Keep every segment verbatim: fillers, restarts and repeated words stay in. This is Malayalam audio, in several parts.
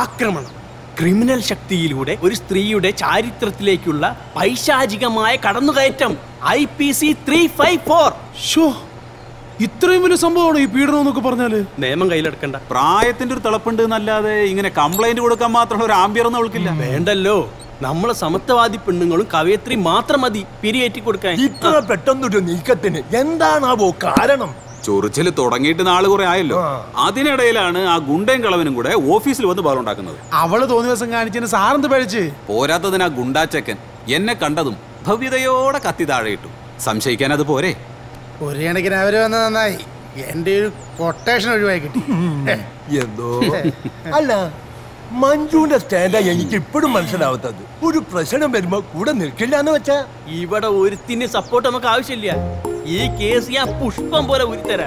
ആക്രമണം. ക്രിമിനൽ ശക്തിയിലൂടെ ഒരു സ്ത്രീയുടെ ചാരിത്രത്തിലേക്കുള്ള പൈശാചികമായ കടന്നുകയറ്റം. I P C three five four. ഷോ, ഇത്രയും വലിയ സംഭവമാണ് ഈ പീഡനം എന്നൊക്കെ പറഞ്ഞാല്. നിയമം കയ്യിലെടുക്കണ്ട, പ്രായത്തിന്റെ ഒരു തിളപ്പുണ്ട് എന്നല്ലാതെ ഇങ്ങനെ കംപ്ലൈന്റ് കൊടുക്കാൻ മാത്രമുള്ള ഒരു ആംബിയറൊന്നും അവൾക്കില്ല. വേണ്ടല്ലോ, നമ്മളെ സമത്വവാദി പെണ്ണുങ്ങളും കവയത്രി മാത്രം മതി പിരിയേറ്റി കൊടുക്കാൻ. ഇത്ര പെട്ടെന്നൊരു നീക്കത്തിന് എന്താണാവോ കാരണം? ചൊറിച്ചിൽ തുടങ്ങിയിട്ട് നാള് കുറെ ആയല്ലോ, അതിനിടയിലാണ് ആ ഗുണ്ടയും കളവനും കൂടെ ഓഫീസിൽ വന്ന് ബാലുണ്ടാക്കുന്നത്. അവള് തോന്നിയ ദിവസം കാണിച്ചതിന് സാറെന്ത് പഴിച്ച്? പോരാത്തതിനാ ഗുണ്ടാച്ചക്കൻ എന്നെ കണ്ടതും ഭവ്യതയോടെ കത്തി താഴെയിട്ടു. സംശയിക്കാൻ അത് പോരെ? ഒരു കണക്കിന് അവര് വന്ന് നന്നായി, എന്റെ ഒരു കൊട്ടേഷൻ ഒഴിവായി കിട്ടി. എന്തോ അല്ല, മഞ്ജുവിന്റെ സ്റ്റാൻഡാ എനിക്ക് ഇപ്പോഴും മനസ്സിലാവാത്തത്. ഒരു പ്രശ്നം വരുമ്പോ കൂടെ നിൽക്കില്ല എന്ന് വെച്ചാ ഇവിടെ ഒരുത്തിന് സപ്പോർട്ട് നമുക്ക് ആവശ്യമില്ല. ഈ കേസ് ഞാൻ പുഷ്പം പോലെ ഉരുത്തരാ.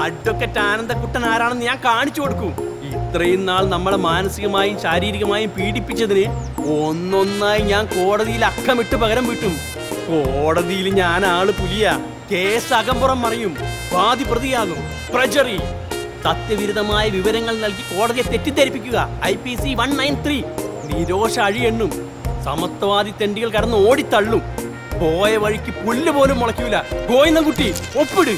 അഡ്വക്കേറ്റ് ആനന്ദക്കുട്ടൻ ആരാണെന്ന് ഞാൻ കാണിച്ചു കൊടുക്കും. ഇത്രയും നാൾ നമ്മളെ മാനസികമായും ശാരീരികമായും പീഡിപ്പിച്ചതിന് ഒന്നൊന്നായി ഞാൻ കോടതിയിൽ അക്കമിട്ട് പകരം വീട്ടും. കോടതിയിൽ ഞാൻ ആള് പുലിയ. കേസ് അകമ്പുറം മറിയും, വാദി പ്രതിയാകും. പ്രജറി സത്യവിരുദ്ധമായ വിവരങ്ങൾ നൽകി കോടതിയെ തെറ്റിദ്ധരിപ്പിക്കുക. I P C one nine three Nirosha അഴിയെണ്ണും. സമത്വവാദി തെണ്ടികൾ കടന്ന് ഓടിത്തള്ളും. പോയ വഴിക്ക് പുല്ല് പോലും മുളയ്ക്കൂല. ഗോയിന്നൻകുട്ടി ഒപ്പിട്.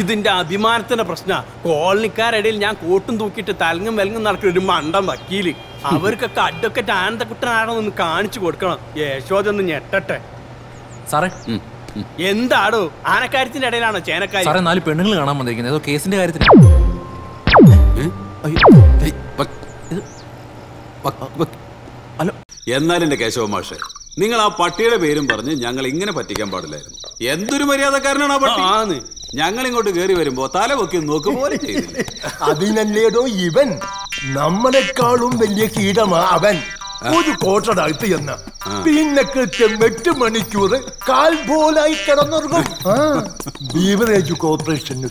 ഇതിന്റെ അഭിമാനത്തിന്റെ പ്രശ്ന. കോളനിക്കാരിടയിൽ ഞാൻ കൂട്ടും തൂക്കിയിട്ട് തലങ്ങും വെലങ്ങും നടക്കുന്ന ഒരു മണ്ടം വക്കീല്. അവർക്കൊക്കെ അഡ്വക്കേറ്റ് ആനന്ദക്കുട്ടനാണെന്ന് കാണിച്ചു കൊടുക്കണം. യശോദൊന്ന് ഞെട്ടട്ടെ. സാറേ, എന്താടോ ആനക്കാര്യത്തിന്റെ ഇടയിലാണോ ചേനക്കാരി? സാറേ, നാല് പെണ്ണുങ്ങൾ കാണാൻ വന്നിരിക്കുന്നത് ഏതോ കേസിന്റെ കാര്യത്തിന്. എന്നാലും എന്റെ കേശവ മാഷേ, നിങ്ങൾ ആ പട്ടിയുടെ പേരും പറഞ്ഞ് ഞങ്ങൾ ഇങ്ങനെ പറ്റിക്കാൻ പാടില്ലായിരുന്നു. എന്തൊരു മര്യാദക്കാരനാണ് ആ പട്ടി. ഞങ്ങൾ ഇങ്ങോട്ട് കയറി വരുമ്പോ തലപൊക്കി നോക്കും പോലെ ചെയ്തില്ലേ? അതിനല്ലേടോ ഇവൻ നമ്മളെക്കാളും വലിയ കീടമാ. അവൻ ഒരു കോട്ടടാഴ്ത്തി എന്ന പിന്നെ കൃത്യം എട്ട് മണിക്കൂർ കാൽ പോലായി കിടന്നുറങ്ങും. ബീവറേജ് കോർപ്പറേഷന്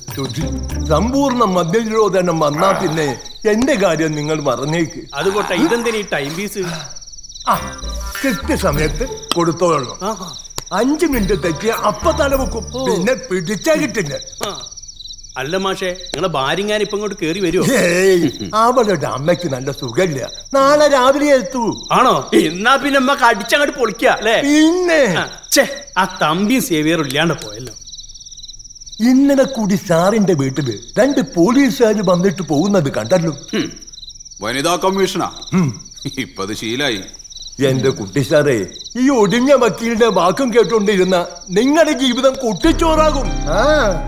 സമ്പൂർണ്ണ മദ്യനിരോധനം വന്നാ പിന്നെ എന്റെ കാര്യം നിങ്ങൾ മറന്നേക്ക്. അതുകൊട്ടെ, ഇതെന്തിനീ ടൈം പീസ്? ആ കൃത്യസമയത്ത് കൊടുത്തോളണം. അഞ്ചു മിനിറ്റ് തെറ്റിയ അപ്പൊ തലവെക്കും, പിന്നെ പിടിച്ചാ കിട്ടില്ല. അല്ല മാഷേ, നിങ്ങളെ ഭാര്യങ്ങാൻ ഇപ്പൊ ഇങ്ങോട്ട് കേറി വരുമോ? അവളുടെ അമ്മയ്ക്ക് നല്ല സുഖമില്ല, നാളെ രാവിലെ എത്തൂ. ആണോ? എന്നാ പിന്നെ അമ്മക്ക് അടിച്ചങ്ങോട്ട് പൊളിക്ക അല്ലേ? പിന്നെ ആ തമ്പി സേവിയറും ഇല്ലാണ്ട് പോയല്ലോ. ഇന്നലെ കൂടി സാറിന്റെ വീട്ടില് രണ്ട് പോലീസുകാര് വന്നിട്ട് പോകുന്നത് കണ്ടല്ലോ. വനിതാ കമ്മീഷനാ ഇപ്പൊ ശീലായി. എന്റെ കുട്ടി സാറേ, ഈ ഒടിഞ്ഞ വക്കീലിന്റെ വാക്കും കേട്ടോണ്ടിരുന്ന നിങ്ങളുടെ ജീവിതം കുട്ടിച്ചോറാകും. ആ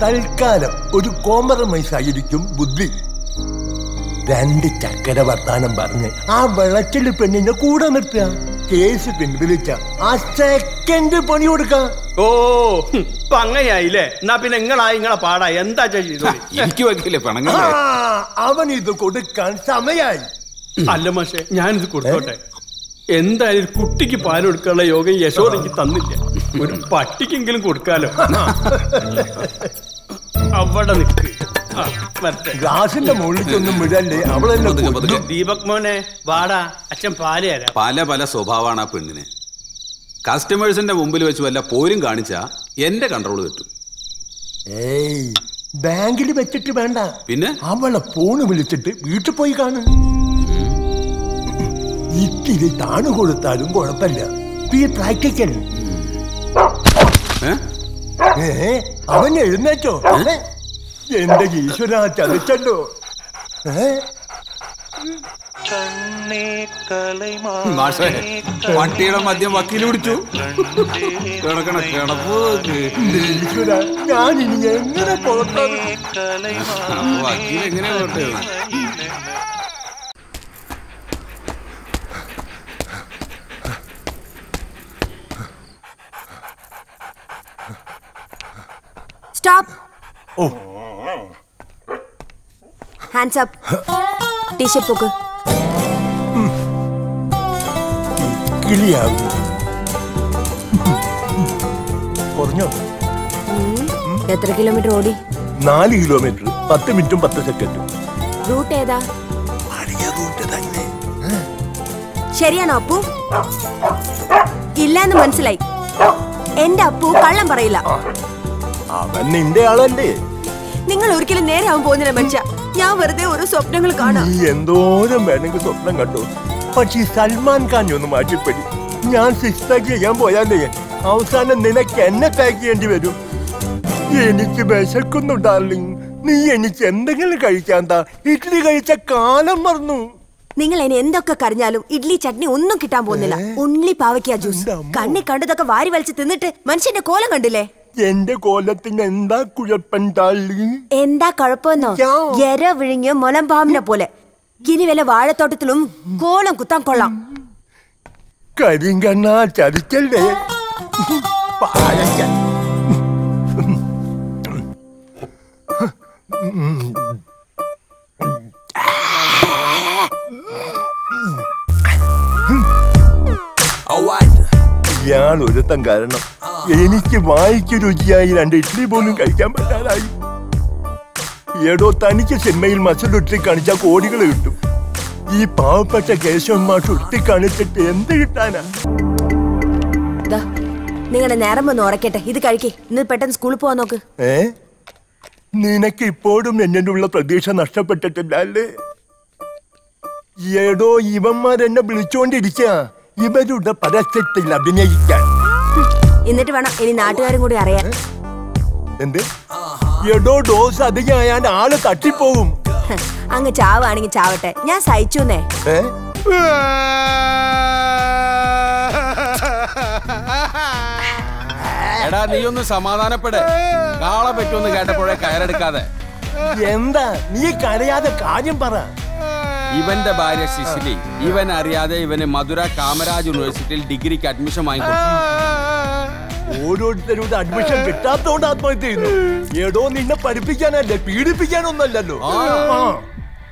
തൽക്കാലം ഒരു കോംപ്രമൈസ് ആയിരിക്കും ബുദ്ധി. രണ്ട് ചക്കര വർത്താനം പറഞ്ഞ് ആ വിളച്ചിൽ പെണ്ണിന്റെ കൂടെ നിർത്തുക. കേസ് പിൻവലിച്ച ആ സെക്കൻഡ് പണി കൊടുക്കാം. ഓ അങ്ങനെയായില്ലേ? എന്നാ പിന്നെ നിങ്ങളായി നിങ്ങളെ പാടാ. എന്താ ചെയ്തു? അവൻ ഇത് കൊടുക്കാൻ സമയായി. അല്ല മാഷേ, ഞാനിത് കൊടുത്തോട്ടെ. എന്തായാലും ഒരു കുട്ടിക്ക് പാല് കൊടുക്കാനുള്ള യോഗം യശോദയ്ക്ക് തന്നില്ല, ഒരു പട്ടിക്കെങ്കിലും കൊടുക്കാലോ. അവിടെ നിൽക്ക്. ഗ്ലാസിന്റെ മുകളിലേക്കൊന്നും വിടല്ലേ, അവളെ. ദീപക് മോനെ വാടാ, അച്ഛൻ പാല് തരാം. പല പല സ്വഭാവമാണ് ആ പെണ്ണിന്. കസ്റ്റമേഴ്സിന്റെ മുമ്പിൽ വെച്ച് വല്ല പോരും കാണിച്ചാ എന്റെ കൺട്രോള് കിട്ടും. ഏയ്, ബാങ്കിൽ വെച്ചിട്ട് വേണ്ട, പിന്നെ അവളെ ഫോണ് വിളിച്ചിട്ട് വീട്ടിൽ പോയി കാണും. ഇത്തിരി താണു കൊടുത്താലും കുഴപ്പമില്ല, ഈ പ്രാക്ടിക്കൽ. അവൻ എഴുന്നേറ്റോ? എന്റെ ഈശ്വരാ, ചതിച്ചല്ലോ. പട്ടിയുടെ മദ്യം വക്കീല് പിടിച്ചു. കിടക്കണ കിടപ്പ് ഈശ്വരാ, ഞാൻ ഇനി എങ്ങനെ പോട്ടെ? വക്കീൽ എങ്ങനെ പോട്ടെ? Stop. Oh. Hands up. T-shirt poku. Kiliya. Kornyo. Etra kilometer odi? നാല് കിലോമീറ്റർ. പത്ത് മിനിറ്റും പത്ത് സെക്കൻഡും. Route eda? Adiya route danne. Sheriyana appu? Illannu manasilai. Enda appu kallam parayilla. അവൻ നിന്റെ ആളല്ലേ? നിങ്ങൾ ഒരിക്കലും നേരെ ആവാൻ പോകുന്നില്ല മച്ചാ. ഞാൻ വെറുതെ ഓരോ സ്വപ്നങ്ങൾ കാണാം. നീ എന്തോരം വേണമെങ്കിൽ സ്വപ്നം കണ്ടോ. പക്ഷേ സൽമാൻ ഖാൻ ഒന്ന് മാറ്റിപ്പടി. ഞാൻ സിക്സ് പാക്ക് ചെയ്യാൻ പോയാലേ അവസാനം നിനക്ക് എന്നെ പാക്ക് ചെയ്യേണ്ടി വരും. എനിക്ക് വിശക്കുന്നു ഡാർലിംഗ്. നീ എനിക്ക് എന്തെങ്കിലും കഴിക്കാൻ താ. ഇഡ്ഡലി കഴിച്ച കാലം മറന്നു. നിങ്ങൾ എന്നെ എന്തൊക്കെ കരഞ്ഞാലും ഇഡ്ലി ചട്നി ഒന്നും കിട്ടാൻ പോകുന്നില്ല. ഉള്ളി പാവയ്ക്ക ജ്യൂസ് കണ്ണി കണ്ടതൊക്കെ വാരി വലിച്ച് തിന്നിട്ട് മനുഷ്യന്റെ കോലം കണ്ടില്ലേ? എന്റെ കോലത്തിന് എന്താ കുഴപ്പം? എന്താ കുഴപ്പമെന്നോ? എര വിഴുങ്ങിയ മുലമ്പാമ്പിനെ പോലെ. ഇനി വല്ല വാഴത്തോട്ടത്തിലും കോലം കുത്താൻ കൊള്ളാം. കരിങ്കണ്ണ ചതിക്കല്ലേ. ഞാൻ ഒരുത്തം കാരണം എനിക്ക് വായിക്ക് രുചിയായി രണ്ട് ഇഡ്ഡലി പോലും കഴിക്കാൻ പറ്റാതായി. ഏടോ, തനിക്ക് സിനിമയിൽ മസൽ ഉരുട്ടി കാണിച്ചാൽ കോടികൾ കിട്ടും. ഈ പാവപ്പെട്ട കേശവന്മാർ ഉരുട്ടി കാണിച്ചിട്ട് എന്ത് കിട്ടാനാ? നിങ്ങളുടെ നേരം ഒന്ന് ഉറക്കട്ടെ. ഇത് കഴിക്കേ. ഇന്ന് പെട്ടെന്ന് സ്കൂളിൽ പോവാൻ നോക്ക്. ഏ, നിനക്ക് ഇപ്പോഴും എന്നെ ഉള്ള പ്രതീക്ഷ നഷ്ടപ്പെട്ടിട്ടില്ല അല്ലേ? ഏടോ, ഇവന്മാരെന്നെ വിളിച്ചോണ്ടിരിക്കാ ഇവരുടെ പരസ്യത്തിൽ അഭിനയിക്കാൻ. എന്നിട്ട് വേണം ഇനി നാട്ടുകാരും കൂടി അറിയാൻ. എന്ത് എടോ ഡോസ് അധികം ആള് തട്ടിപ്പോകും. അങ്ങ് ചാവാണെങ്കിൽ ചാവട്ടെ, ഞാൻ സഹിച്ചൂന്നേ. എടാ, നീ ഒന്ന് സമാധാനപ്പെടേ. കാളെ പറ്റുമെന്ന് കേട്ടപ്പോഴേ കയറെടുക്കാതെ. എന്താ നീ കരയാതെ കാര്യം പറ. ഇവന്റെ ഭാര്യ സിസിലി ഇവൻ അറിയാതെ ഇവന് മധുര കാമരാജ് യൂണിവേഴ്സിറ്റിയിൽ ഡിഗ്രിക്ക് അഡ്മിഷൻ വാങ്ങിക്കൊടുത്തു. ഓരോരുത്തരുടെ അഡ്മിഷൻ കിട്ടാത്തോണ്ട് ആത്മഹത്യ ചെയ്യുന്നു. ഏടോ, നിന്നെ പഠിപ്പിക്കാനല്ലേ, പീഡിപ്പിക്കാനൊന്നല്ലോ.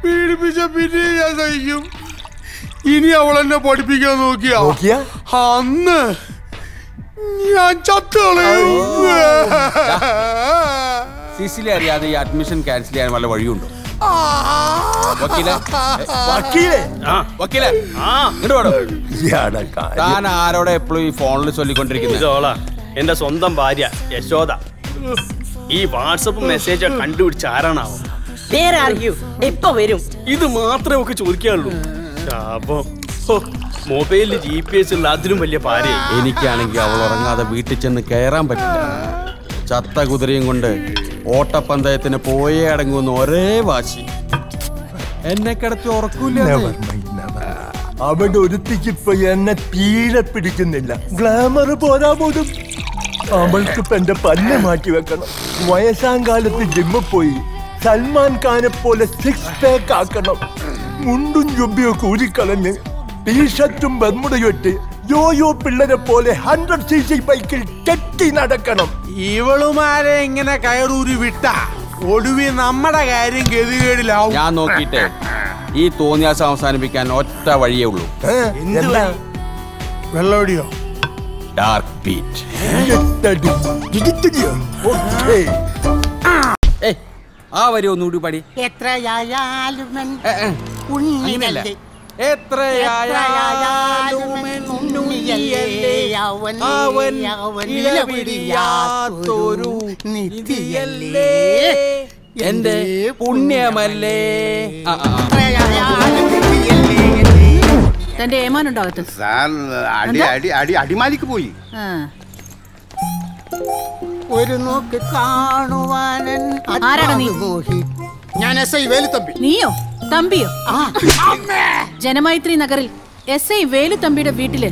പീഡിപ്പിച്ച പിന്നെ ഞാൻ സഹിക്കും. ഇനി അവളെന്നെ പഠിപ്പിക്കാൻ നോക്കിയാ നോക്കിയാ അന്ന് ഞാൻ ചത്തുകളയും. സിസിലി അറിയാതെ ഈ അഡ്മിഷൻ ക്യാൻസൽ ചെയ്യാൻ വല്ല വഴിയുണ്ടോ? ആരോടെ എപ്പോഴും ഈ ഫോണിൽ ചൊല്ലിക്കൊണ്ടിരിക്കുന്നത്? എന്റെ സ്വന്തം ഭാര്യ യശോദ. ഈ വാട്സപ്പ് മെസ്സേജ് കണ്ടുപിടിച്ച ആരാണാവോ? എപ്പോ വരും? ഇത് മാത്രമേ ഒക്കെ ചോദിക്കാനുള്ളൂ. മൊബൈലിൽ ജി പി എസ് ഉള്ള അതിലും വലിയ ഭാര്യ എനിക്കാണെങ്കിൽ അവൾ ഉറങ്ങാതെ വീട്ടിൽ ചെന്ന് കയറാൻ പറ്റില്ല. ചത്ത കുതിരയും കൊണ്ട് ഓട്ടപ്പന്തയത്തിന് പോയേ അടങ്ങുന്ന ഒരേ വാശി. എന്നെ കിടത്തി ഉറക്കൂല. അവിടെ ഒരുത്തിക്കിപ്പോ എന്നെ തീരെ പിടിക്കുന്നില്ല. ഗ്ലാമർ പോരാ പോലും. അവൾക്കിപ്പോ എന്റെ പല്ല് മാറ്റി വെക്കണം. വയസ്സാം കാലത്ത് ജിമ്മിൽ പോയി സൽമാൻ ഖാനെ പോലെ സിക്സ് പാക്ക് ആക്കണം. മുണ്ടും ജുബിയൊക്കെ ഊരിക്കളഞ്ഞ് ടീഷർട്ടും ബർമുടയും ഇട്ട് യോയോ പിള്ളേരെ പോലെ ഹൺഡ്രഡ് സി സി ബൈക്കിൽ കെട്ടി നടക്കണം. ഇവളുമാരെ ഇങ്ങനെ കയറൂരി വിട്ട ഒടുവി നമ്മുടെ കാര്യം ഗതികേടിലാവും. ഞാൻ നോക്കിട്ടെ ഈ തോന്നിയാസം അവസാനിപ്പിക്കാൻ ഒറ്റ വഴിയേ ഉള്ളൂ. വെള്ളോടിയോ ഡാർക്ക് പീറ്റ്. ആ വരി ഒന്നുകൂടി പടി. എത്രയായാലും എന്റെ പുണ്യമല്ലേ. തന്റെ ഏമാനുണ്ടോ? അടിമാലിക്ക് പോയി. ഒരു നോക്ക് കാണുവാനൻ. ഞാൻ എസ് ഐ വേലുത്തമ്പി. നീയോ? തമ്പിയോ? ജനമൈത്രി നഗറിൽ എസ് ഐ വേലുത്തമ്പിയുടെ വീട്ടില്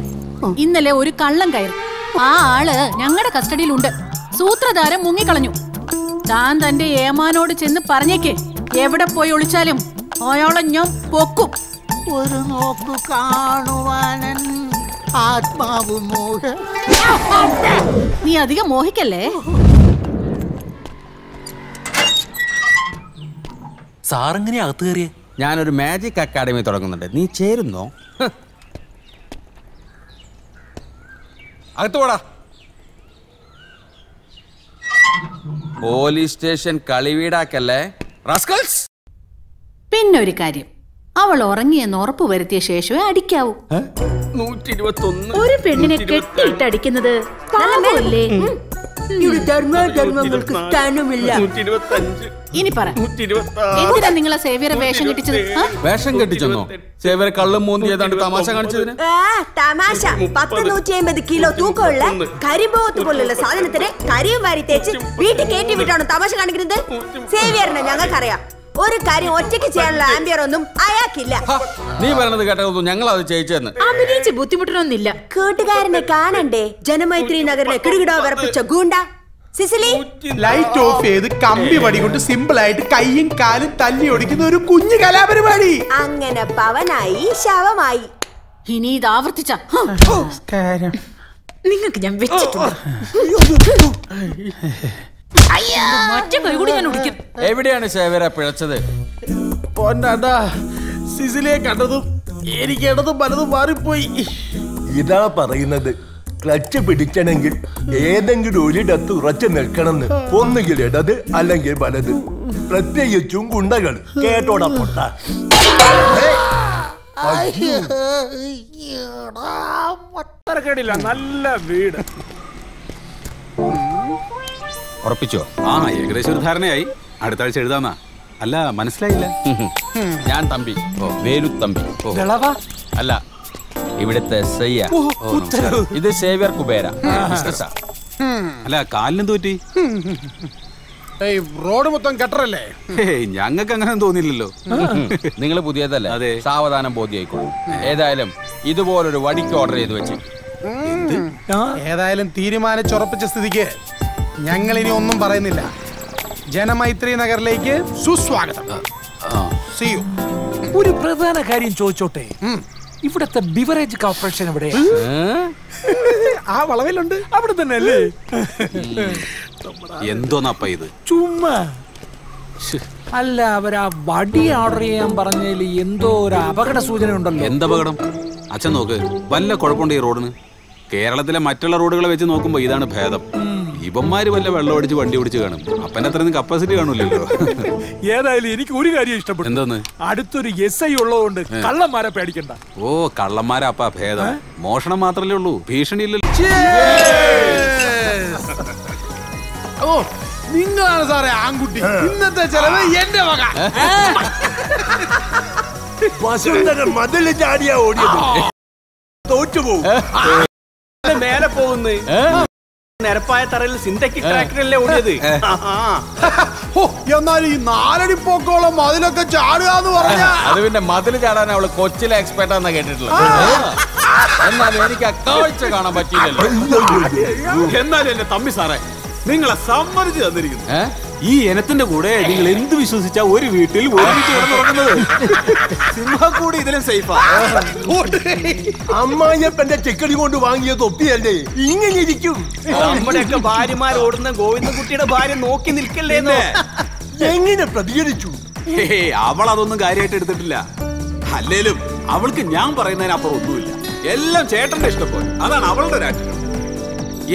ഇന്നലെ ഒരു കള്ളം കയറി. ആ ആള് ഞങ്ങളുടെ കസ്റ്റഡിയിലുണ്ട്. സൂത്രധാരം മുങ്ങിക്കളഞ്ഞു. താൻ തന്റെ ഏമാനോട് ചെന്ന് പറഞ്ഞേക്ക്, എവിടെ പോയി ഒളിച്ചാലും അയാളെ ഞാൻ പൊക്കും. ഒരു നോക്കു കാണുവാനൻ ആത്മാവ് മോഹ. നീ അധികം മോഹിക്കല്ലേ. സാറെങ്ങനെയാ അകത്ത് കയറിയേ? ഞാനൊരു മാജിക് അക്കാഡമി തുടങ്ങുന്നുണ്ട്, നീ ചേരുന്നോ? അകത്ത് പോടാ. പോലീസ് സ്റ്റേഷൻ കളിവീടാക്കല്ലേ റാസ്കൽസ്. പിന്നൊരു കാര്യം, അവൾ ഉറങ്ങിയെന്ന് ഉറപ്പ് വരുത്തിയ ശേഷമേ അടിക്കാവൂ. ഒരു പെണ്ണിനെ കെട്ടിയിട്ട് അടിക്കുന്നത് പാവമല്ലേ? ഇവിടെ ധർമ്മധർമ്മങ്ങൾക്ക് സ്ഥാനമില്ല. ഇനി പറ, എന്തിനാ നിങ്ങളെ സേവ്യരെ വേഷം കെട്ടിച്ചത്? വേഷം കെട്ടിച്ചെന്നോ? സേവ്യരെ കള്ളും മൂന്തി ഏതാണ്ട് തമാശ കാണിച്ചതിന്? ആ തമാശ. പത്ത് നൂറ്റി അമ്പത് കിലോ തൂക്കമുള്ള കരിമ്പോത്ത് പോലുള്ള സാധനത്തിനെ കരിയും വാരി തേച്ച് വീട്ടിൽ കയറ്റി വിട്ടാണോ തമാശ കാണിക്കുന്നത്? സേവ്യറിനെ ഞങ്ങൾക്കറിയാം, ഒരു കാര്യം ഒറ്റയ്ക്ക് ചെയ്യാനുള്ള ആംബിയർ ഒന്നും അയാൾക്കില്ല. നീ പറയണത് കേട്ടതൊന്നും ഞങ്ങൾ അത് ചെയ്യിച്ചെന്ന് അഭിനയിച്ച് ബുദ്ധിമുട്ടൊന്നില്ല. കൂട്ടുകാരനെ കാണണ്ടേ? ജനമൈത്രി നഗറിനെ കിടുകിടോ വിറപ്പിച്ച ഗൂണ്ട സിസിലി. ലൈറ്റ് ഓഫ് ചെയ്ത് കമ്പി വടി കൊണ്ട് സിമ്പിൾ ആയിട്ട് കൈയും കാലും തല്ലി ഒടിക്കുന്ന ഒരു കുഞ്ഞു കലാപരിപാടി. അങ്ങനെ പവനായി ശവമായി. ഇനി ഇത് ആവർത്തിച്ച നിങ്ങൾക്ക് ഞാൻ വെച്ചിട്ടുണ്ട്. എവിടെയാണ് ശേവര പിഴച്ചത്? പൊന്നാടാ, സിസിലിയെ കണ്ടതും എനിക്ക് ഇടതും പലതും മാറിപ്പോയി. ഇതാ പറയുന്നത്, ക്ലച്ച് പിടിക്കണമെങ്കിൽ ഏതെങ്കിലും ഒരിടത്ത് ഉറച്ചു നിൽക്കണമെന്ന്. ഒന്നുകിൽ ഇടത് അല്ലെങ്കിൽ വലത്, പ്രത്യേകിച്ചും ഗുണ്ടകൾ. കേട്ടോടാ പൊട്ട, കേടില്ല, നല്ല വീട്. ഉറപ്പിച്ചോ? ആ, ഏകദേശം ഒരു ധാരണയായി. അടുത്ത ആഴ്ച എഴുതാമാ. അല്ല, മനസ്സിലായില്ല. ഞാൻ തമ്പി. ഓ, വേലു തമ്പി. ഓ, അല്ല, ഇവിടുത്തെ സയ്യ. ഇത് സേവ്യർ കുബേര. അല്ല, കാലിനും തോറ്റി. റോഡ് മൊത്തം കട്ടറല്ലേ? ഞങ്ങൾക്ക് അങ്ങനെ തോന്നില്ലല്ലോ. നിങ്ങൾ പുതിയതല്ലേ? അതെ, സാവധാനം ബോധ്യായിക്കോളൂ. ഏതായാലും ഇതുപോലൊരു വടിക്ക് ഓർഡർ ചെയ്ത് വെച്ച്, ഏതായാലും തീരുമാനിച്ചുറപ്പിച്ച സ്ഥിതിക്ക് ഞങ്ങൾ ഇനി ഒന്നും പറയുന്നില്ല. ജനമൈത്രി നഗറിലേക്ക് സുസ്വാഗതം. ഒരു പ്രധാന കാര്യം ചോദിച്ചോട്ടെ, ഇവിടത്തെ ബിവറേജ് കോർപ്പറേഷൻ എവിടെ? ആ വളവിലുണ്ട്, അവിടെ തന്നെ അല്ലേ? എന്തോന്നപ്പ ഇത്? ചുമ്മാ അല്ല, അവരാ വടി ഓർഡർ ചെയ്യാൻ പറഞ്ഞതിൽ എന്തോ ഒരു അപകട സൂചന ഉണ്ടല്ലോ. എന്തപകടം? അച്ഛൻ നോക്ക്, വല്ല കുഴപ്പമുണ്ട് ഈ റോഡിന്? കേരളത്തിലെ മറ്റുള്ള റോഡുകളെ വെച്ച് നോക്കുമ്പോ ഇതാണ് ഭേദം. ഇവന്മാര് വല്ല വെള്ളം അടിച്ച് വണ്ടി ഓടിച്ച് കാണും. അപ്പൻ്റെ അത്രയൊന്നും കപ്പാസിറ്റി കാണൂലല്ലോ. ഏതായാലും എനിക്ക് ഒരു കാര്യം ഇഷ്ടപ്പെട്ടു. എന്താന്ന്? അടുത്തൊരു എസ് ഐ ഉള്ളതുകൊണ്ട് കള്ളന്മാരെ പേടിക്കണ്ട. ഓ, കള്ളന്മാരാ അപ്പ ഭേദം. മോഷണം മാത്രല്ലേ ഉള്ളൂ, ഭീഷണി ഇല്ലല്ലോ. ഓ, നിങ്ങളാണ് സാറേ ആൺകുട്ടി. ഇന്നത്തെ ചെലവ് എന്റെ വക. വസുന്ധര മതിൽ ചാടിയാ ഓടിയത്, തോറ്റുപോകും. മേലെ പോകുന്ന നിരപ്പായ തറയിൽ സിന്തറ്റിക് ട്രാക്ടറല്ലേ ഓടിയത്. എന്നാലും ഈ നാലടി പോക്കോളം മതിലൊക്കെ ചാടുക എന്ന് പറഞ്ഞ, അത് പിന്നെ മതിൽ ചാടാൻ അവള് കൊച്ചിലെ എക്സ്പെർട്ട് ആണെന്ന് കേട്ടിട്ടുള്ളത്. എന്നാലും എനിക്ക് ആ കാഴ്ച കാണാൻ പറ്റിയില്ലല്ലോ. എന്നാലും എന്റെ തമ്പി സാറേ, നിങ്ങളെ സമ്മതിച്ചു തന്നിരിക്കുന്നു. ഈ ഇനത്തിന്റെ കൂടെ നിങ്ങൾ എന്ത് വിശ്വസിച്ചാ ഒരു വീട്ടിൽ ഒരുമിച്ച് കിടന്നുറങ്ങുന്നത്? സിംഹ കൂടി ഇതിലും സേഫാ. അമ്മായിയപ്പന്റെ ചെക്കടി കൊണ്ട് വാങ്ങിയ തൊപ്പിയല്ലേ ഇങ്ങനെ ഇരിക്കും. നമ്മുടെയൊക്കെ ഭാര്യമാർ ഓടുന്ന ഗോവിന്ദൻകുട്ടിയുടെ ഭാര്യ നോക്കി നിൽക്കല്ലേന്ന് എങ്ങനെ പ്രതികരിച്ചു? അവൾ അതൊന്നും കാര്യമായിട്ട് എടുത്തിട്ടില്ല. അല്ലേലും അവൾക്ക് ഞാൻ പറയുന്നതിനപ്പുറം ഒന്നുമില്ല. എല്ലാം ചേട്ടന്റെ ഇഷ്ടപ്പോലെ, അതാണ് അവളുടെ രാഷ്ട്രീയം.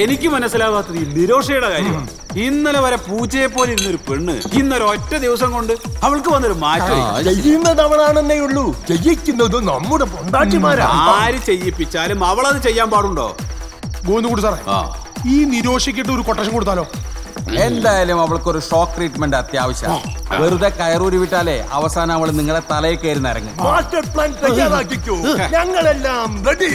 എനിക്ക് മനസ്സിലാവാത്തത് ഈ നിരോഷയുടെ കാര്യമാണ്. ഇന്നലെ വരെ പൂച്ചയെ പോലെ ഇരുന്നൊരു പെണ്ണ് ഇന്നൊരു ഒറ്റ ദിവസം കൊണ്ട് അവൾക്ക് വന്നൊരു മാറ്റം. ചെയ്യുന്നതവളാണെന്നേ ഉള്ളൂ, ചെയ്യിക്കുന്നത് നമ്മുടെ പൊണ്ടാട്ടിമാരാണ്. ആര് ചെയ്യിപ്പിച്ചാലും അവളത് ചെയ്യാൻ പാടുണ്ടോ? ഗോവിന്ദൻകുട്ടി സാറേ, ഈ നിരോഷയ്ക്കിട്ട് ഒരു കൊട്ടേഷൻ കൊടുത്താലോ? എന്തായാലും അവൾക്കൊരു ഷോക്ക് ട്രീറ്റ്മെന്റ് അത്യാവശ്യം. വെറുതെ കയറൂരി വിട്ടാലേ അവസാനം അവൾ നിങ്ങളെ തലയിൽ കയറി നിറങ്ങും. മാസ്റ്റർ പ്ലാൻ തയ്യാറാക്കിക്കോ, ഞങ്ങളെല്ലാം റെഡി.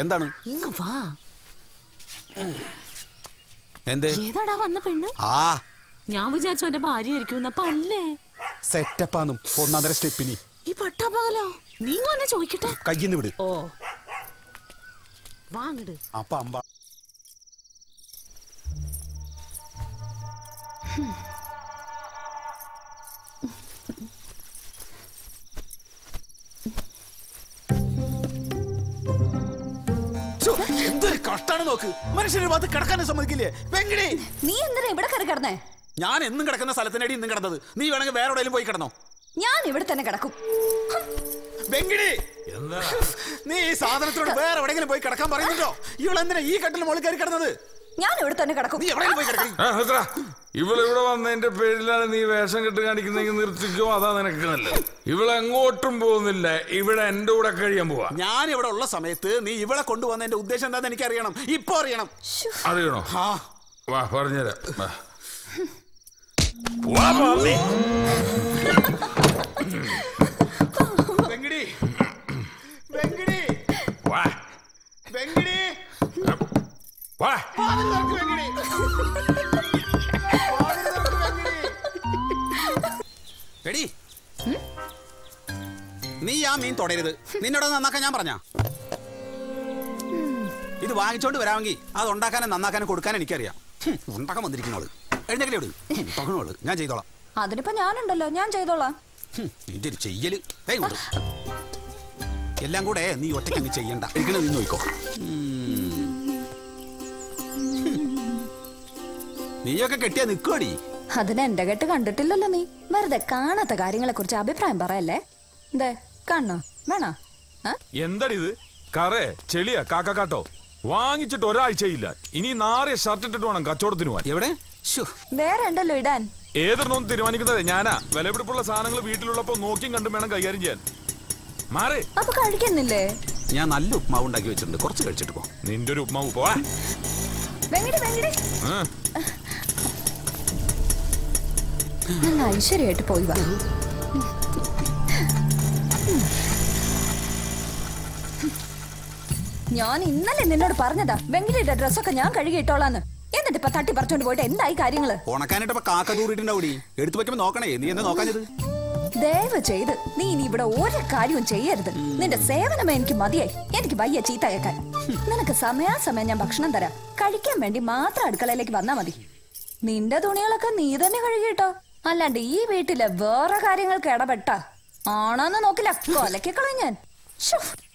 എന്താണ്? ഞാൻ വിചാരിച്ചു എന്റെ ഭാര്യ ഞാൻ എന്നും കിടക്കുന്ന സ്ഥലത്തിനടി ഇന്നും കിടന്നത്. നീ വേണമെങ്കിൽ വേറെ എവിടെയെങ്കിലും പോയി കിടന്നോ, ഞാൻ ഇവിടെ തന്നെ കിടക്കും. നീ ഈ സാധനത്തോട് വേറെ എവിടെയെങ്കിലും പോയി കിടക്കാൻ പറയുന്നുണ്ടോ? ഇവളെന്തിനാ ഈ കട്ടിൽ മുകളിൽ കയറി കിടന്നത്? ഞാൻ ഇവിടെ തന്നെ കിടക്കും. ഇവിടെ ഇവിടെ വന്നതിന്റെ പേരിലാണ് നീ വേഷം കെട്ട് കാണിക്കുന്നെങ്കിൽ നിർത്തിക്കോ, അതാ നിനക്ക് നല്ലത്. ഇവിടെ എങ്ങോട്ടും പോകുന്നില്ല, ഇവിടെ എന്റെ കൂടെ കഴിയാൻ പോവാ. ഞാൻ ഇവിടെ ഉള്ള സമയത്ത് നീ ഇവിടെ കൊണ്ടുവന്നതിന്റെ ഉദ്ദേശം എന്താന്ന് എനിക്ക് അറിയണം, ഇപ്പൊ അറിയണം. അറിയണോ? വാ പറഞ്ഞുതരാം. നീ ആ മീൻ തൊടരുത്, നിന്നോട് നന്നാക്കാൻ ഞാൻ പറഞ്ഞ. ഇത് വാങ്ങിച്ചോണ്ട് വരാമെങ്കിൽ അത് ഉണ്ടാക്കാനും നന്നാക്കാനും കൊടുക്കാൻ എനിക്കറിയാം. ഉണ്ടാക്കാൻ വന്നിരിക്കുന്നോള് എഴുന്നേക്കോള്, ഞാൻ ചെയ്തോളാം. അതിനിപ്പോ ഞാനുണ്ടല്ലോ, ഞാൻ ചെയ്തോളാം. ഇതൊരു ചെയ്യല് എല്ലാം കൂടെ നീ ഒറ്റയ്ക്ക് ചെയ്യണ്ട, എങ്കിലും നിന്ന് നോക്കോ. നീയൊക്കെ കെട്ടിയാ നിക്കോടി. അതിന് എന്റെ കെട്ട് കണ്ടിട്ടില്ലല്ലോ നീ. വെറുതെ കാണാത്ത കാര്യങ്ങളെ കുറിച്ച് അഭിപ്രായം പറയല്ലേ. കണ്ണോ വേണോ? എന്താണിത്? കറേ ചെളിയാ കാക്കാട്ടോ. വാങ്ങിച്ചിട്ട് ഒരാഴ്ചയില്ല, ഇനി നാറിയ ഷർട്ട് ഇട്ടിട്ട് വേണം കച്ചവടത്തിന് പോവാൻ. എവിടെ വേറെ ഉണ്ടല്ലോ ഇടാൻ. ഏതൊന്നും തീരുമാനിക്കുന്നത് ഞാനാ. വിലപിടിപ്പുള്ള സാധനങ്ങൾ വീട്ടിലുള്ളപ്പോ നോക്കിയും കണ്ടും വേണം കൈകാര്യം ചെയ്യാൻ. മാറി അപ്പൊ കഴിക്കുന്നില്ലേ? ഞാൻ നല്ല ഉപ്മാവ് ഉണ്ടാക്കി വെച്ചിട്ടുണ്ട്, കുറച്ച് കഴിച്ചിട്ട് പോ. നിന്റെ ഒരു ഉപ്മാവ് പോവാ. ഐശ്വര്യമായിട്ട് പോയി വാ. ഞാൻ ഇന്നലെ നിന്നോട് പറഞ്ഞതാ വെങ്കിലിയുടെ ഡ്രസ്സൊക്കെ ഞാൻ കഴുകിയിട്ടോളാന്ന്. എന്നിട്ട് ഇപ്പൊ തട്ടി പറിച്ചോണ്ട് പോയിട്ട് എന്തായി കാര്യങ്ങള്? ദയവ് ചെയ്ത് നീ ഇനി ഇവിടെ ഒരു കാര്യവും ചെയ്യരുത്. നിന്റെ സേവനമേ എനിക്ക് മതിയായി. എനിക്ക് വയ്യ ചീത്ത കേൾക്കാൻ. നിനക്ക് സമയാസമയം ഞാൻ ഭക്ഷണം തരാം, കഴിക്കാൻ വേണ്ടി മാത്രം അടുക്കളയിലേക്ക് വന്നാ മതി. നിന്റെ തുണികളൊക്കെ നീ തന്നെ കഴുകിയിട്ടോ, അല്ലാണ്ട് ഈ വീട്ടിലെ വേറെ കാര്യങ്ങൾക്ക് ഇടപെട്ടാ ആണോന്ന് നോക്കില്ല, കൊലക്കളയും ഞാൻ.